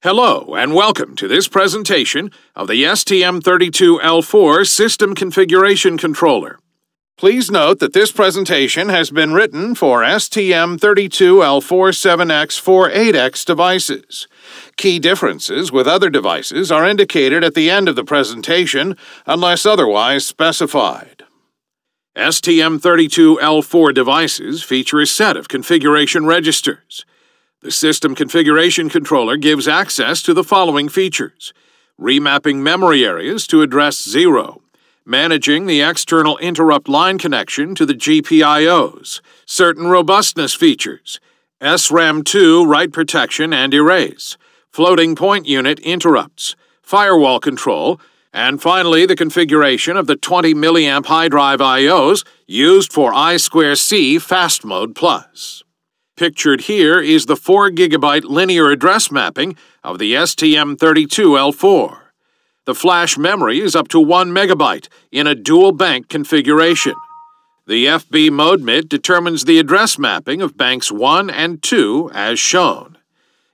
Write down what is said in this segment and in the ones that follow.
Hello and welcome to this presentation of the STM32L4 System Configuration Controller. Please note that this presentation has been written for STM32L47X48X devices. Key differences with other devices are indicated at the end of the presentation unless otherwise specified. STM32L4 devices feature a set of configuration registers. The System Configuration Controller gives access to the following features: remapping memory areas to address 0, managing the external interrupt line connection to the GPIOs, certain robustness features, SRAM2 write protection and erase, floating point unit interrupts, firewall control, and finally the configuration of the 20 mA high drive IOs used for I2C Fast Mode Plus. Pictured here is the 4 GB linear address mapping of the STM32L4. The flash memory is up to 1 MB in a dual bank configuration. The FB ModeMIT determines the address mapping of banks 1 and 2 as shown.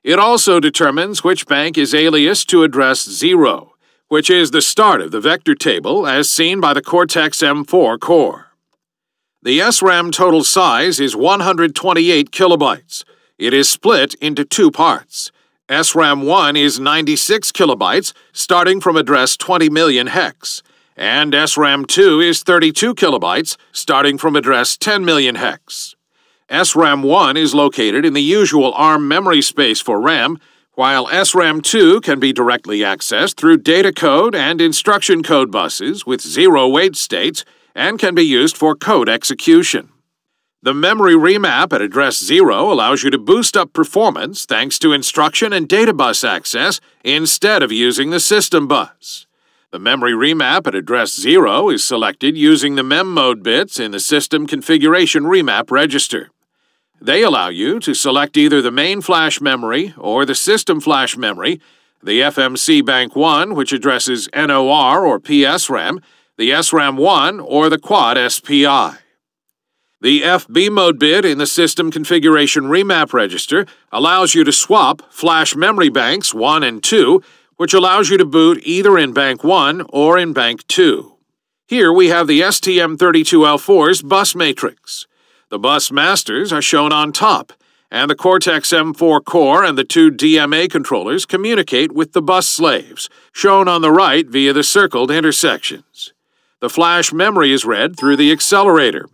It also determines which bank is aliased to address 0, which is the start of the vector table as seen by the Cortex-M4 core. The SRAM total size is 128 kilobytes. It is split into 2 parts. SRAM1 is 96 kilobytes, starting from address 20 million hex, and SRAM2 is 32 kilobytes, starting from address 10 million hex. SRAM1 is located in the usual ARM memory space for RAM, while SRAM2 can be directly accessed through data code and instruction code buses with 0 wait states, and can be used for code execution. The memory remap at address 0 allows you to boost up performance thanks to instruction and data bus access instead of using the system bus. The memory remap at address 0 is selected using the mem mode bits in the system configuration remap register. They allow you to select either the main flash memory or the system flash memory, the FMC bank 1, which addresses NOR or PSRAM, the SRAM1, or the quad SPI. The FB mode bit in the System Configuration Remap Register allows you to swap flash memory banks 1 and 2, which allows you to boot either in bank 1 or in bank 2. Here we have the STM32L4's bus matrix. The bus masters are shown on top, and the Cortex-M4 core and the 2 DMA controllers communicate with the bus slaves, shown on the right via the circled intersections. The flash memory is read through the accelerator.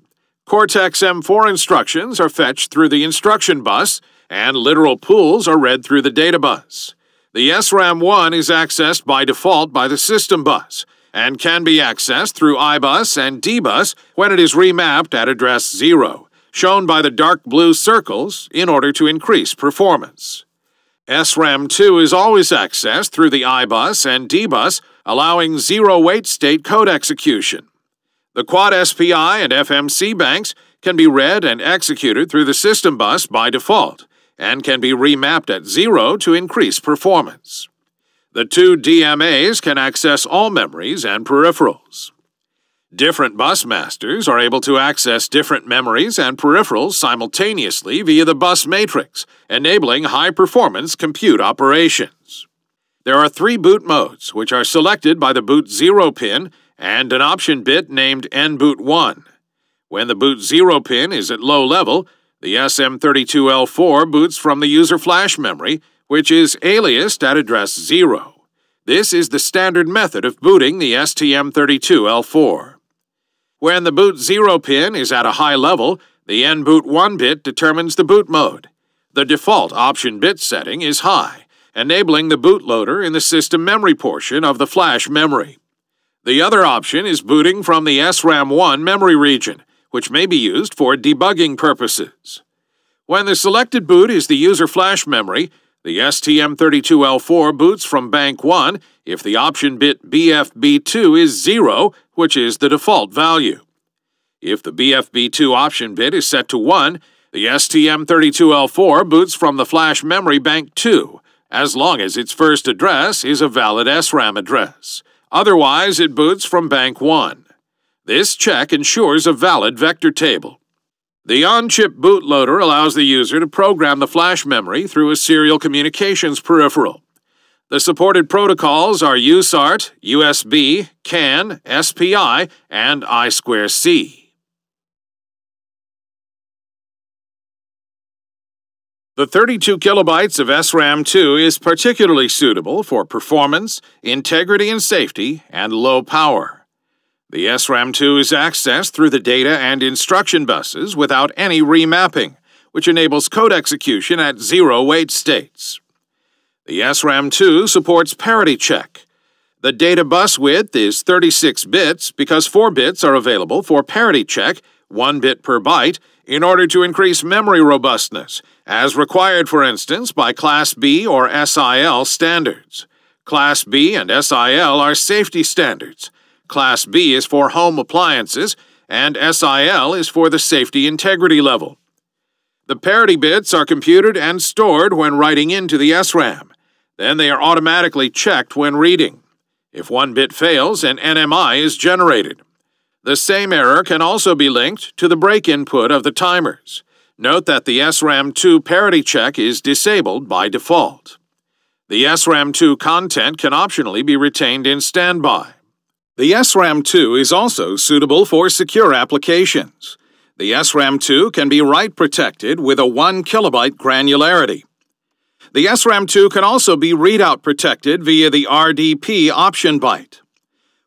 Cortex-M4 instructions are fetched through the instruction bus, and literal pools are read through the data bus. The SRAM1 is accessed by default by the system bus, and can be accessed through IBUS and D-BUS when it is remapped at address 0, shown by the dark blue circles in order to increase performance. SRAM2 is always accessed through the I-bus and D-bus, allowing 0-wait state code execution. The quad SPI and FMC banks can be read and executed through the system bus by default, and can be remapped at 0 to increase performance. The 2 DMAs can access all memories and peripherals. Different bus masters are able to access different memories and peripherals simultaneously via the bus matrix, enabling high-performance compute operations. There are 3 boot modes, which are selected by the boot0 pin and an option bit named NBoot1. When the boot0 pin is at low level, the STM32L4 boots from the user flash memory, which is aliased at address 0. This is the standard method of booting the STM32L4. When the boot0 pin is at a high level, the NBoot1 bit determines the boot mode. The default option bit setting is high, enabling the bootloader in the system memory portion of the flash memory. The other option is booting from the SRAM1 memory region, which may be used for debugging purposes. When the selected boot is the user flash memory, the STM32L4 boots from bank 1 if the option bit BFB2 is 0, which is the default value. If the BFB2 option bit is set to 1, the STM32L4 boots from the flash memory bank 2, as long as its first address is a valid SRAM address. Otherwise, it boots from bank 1. This check ensures a valid vector table. The on-chip bootloader allows the user to program the flash memory through a serial communications peripheral. The supported protocols are USART, USB, CAN, SPI, and I2C. The 32 kilobytes of SRAM2 is particularly suitable for performance, integrity and safety, and low power. The SRAM2 is accessed through the data and instruction buses without any remapping, which enables code execution at zero wait states. The SRAM2 supports parity check. The data bus width is 36 bits because 4 bits are available for parity check, 1 bit per byte, in order to increase memory robustness, as required, for instance, by Class B or SIL standards. Class B and SIL are safety standards. Class B is for home appliances, and SIL is for the safety integrity level. The parity bits are computed and stored when writing into the SRAM. Then they are automatically checked when reading. If one bit fails, an NMI is generated. The same error can also be linked to the break input of the timers. Note that the SRAM2 parity check is disabled by default. The SRAM2 content can optionally be retained in standby. The SRAM2 is also suitable for secure applications. The SRAM2 can be write protected with a 1 kilobyte granularity. The SRAM2 can also be readout protected via the RDP option byte.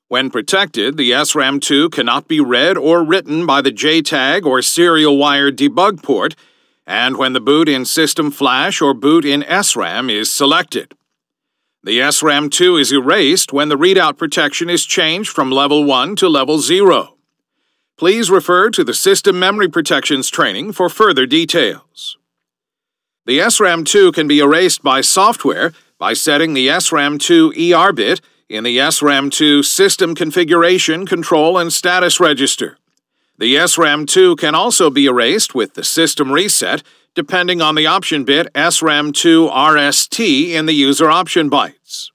When protected, the SRAM2 cannot be read or written by the JTAG or serial wire debug port, and when the boot in system flash or boot in SRAM is selected. The SRAM2 is erased when the readout protection is changed from Level 1 to Level 0. Please refer to the System Memory Protections training for further details. The SRAM2 can be erased by software by setting the SRAM2 ER bit in the SRAM2 System Configuration Control and Status Register. The SRAM2 can also be erased with the system reset depending on the option bit SRAM2 RST in the user option bytes.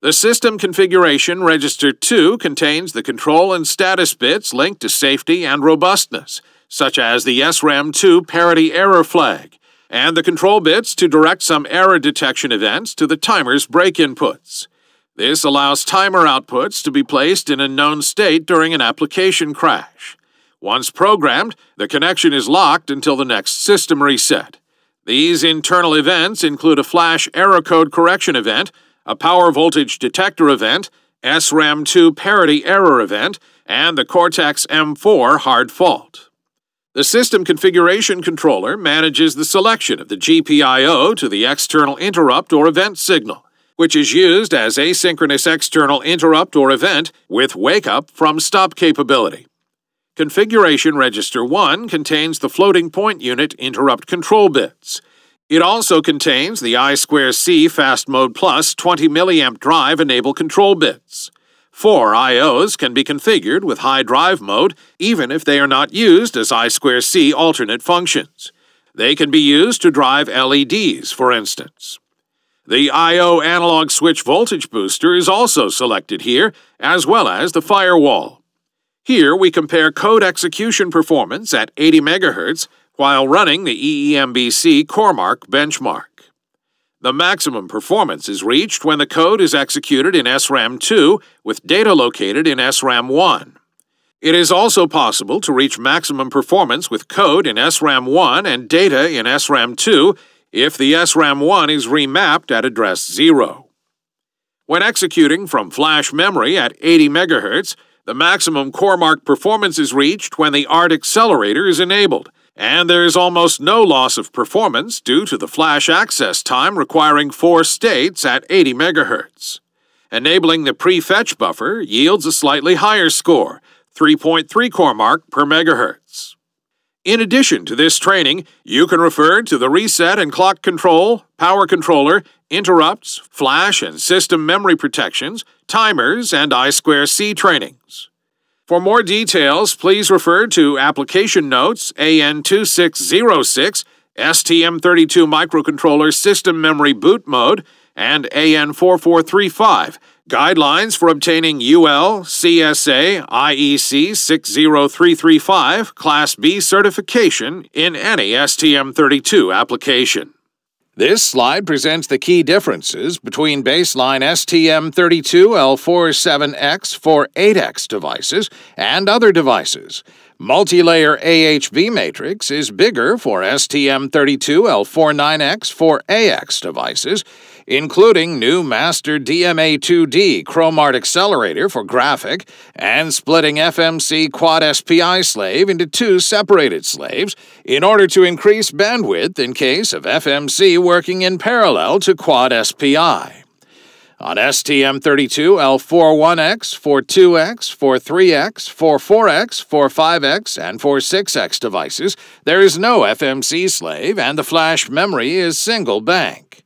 The System Configuration Register 2 contains the control and status bits linked to safety and robustness, such as the SRAM2 parity error flag, and the control bits to direct some error detection events to the timer's break inputs. This allows timer outputs to be placed in a known state during an application crash. Once programmed, the connection is locked until the next system reset. These internal events include a flash error code correction event, a power voltage detector event, SRAM2 parity error event, and the Cortex-M4 hard fault. The System Configuration Controller manages the selection of the GPIO to the external interrupt or event signal, which is used as asynchronous external interrupt or event with wake-up from stop capability. Configuration Register 1 contains the floating point unit interrupt control bits. It also contains the I2C Fast Mode Plus 20 mA drive enable control bits. 4 IOs can be configured with high drive mode even if they are not used as I2C alternate functions. They can be used to drive LEDs, for instance. The IO analog switch voltage booster is also selected here, as well as the firewall. Here we compare code execution performance at 80 MHz while running the EEMBC CoreMark benchmark. The maximum performance is reached when the code is executed in SRAM2 with data located in SRAM1. It is also possible to reach maximum performance with code in SRAM1 and data in SRAM2 if the SRAM1 is remapped at address 0. When executing from flash memory at 80 MHz, the maximum CoreMark performance is reached when the ART accelerator is enabled, and there is almost no loss of performance due to the flash access time requiring 4 states at 80 MHz. Enabling the prefetch buffer yields a slightly higher score, 3.3 CoreMark per MHz. In addition to this training, you can refer to the Reset and Clock Control, Power Controller, Interrupts, Flash and System Memory Protections, Timers, and I2C trainings. For more details, please refer to Application Notes AN2606, STM32 Microcontroller System Memory Boot Mode, and AN4435, Guidelines for Obtaining UL, CSA, IEC 60335 Class B certification in any STM32 application. This slide presents the key differences between baseline STM32L47X48X devices and other devices. Multilayer AHV matrix is bigger for STM32L49X4AX devices, including new master DMA2D ChromArt accelerator for graphic and splitting FMC quad SPI slave into two separated slaves in order to increase bandwidth in case of FMC working in parallel to quad SPI. On STM32L41X, 42X, 43X, 44X, 45X, and 46X devices, there is no FMC slave and the flash memory is single bank.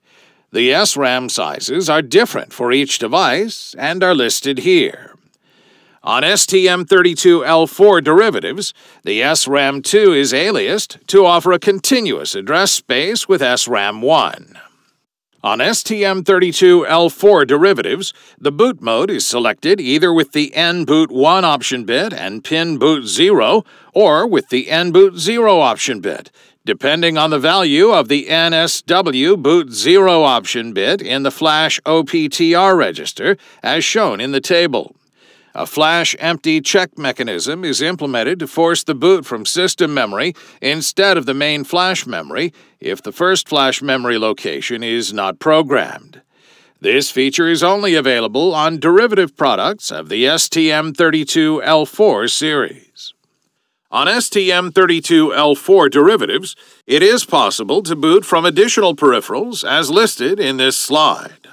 The SRAM sizes are different for each device and are listed here. On STM32L4 derivatives, the SRAM2 is aliased to offer a continuous address space with SRAM1. On STM32L4 derivatives, the boot mode is selected either with the NBoot1 option bit and PINBOOT0 or with the NBoot0 option bit, depending on the value of the NSW boot0 option bit in the flash OPTR register, as shown in the table. A flash empty check mechanism is implemented to force the boot from system memory instead of the main flash memory if the first flash memory location is not programmed. This feature is only available on derivative products of the STM32L4 series. On STM32L4 derivatives, it is possible to boot from additional peripherals as listed in this slide.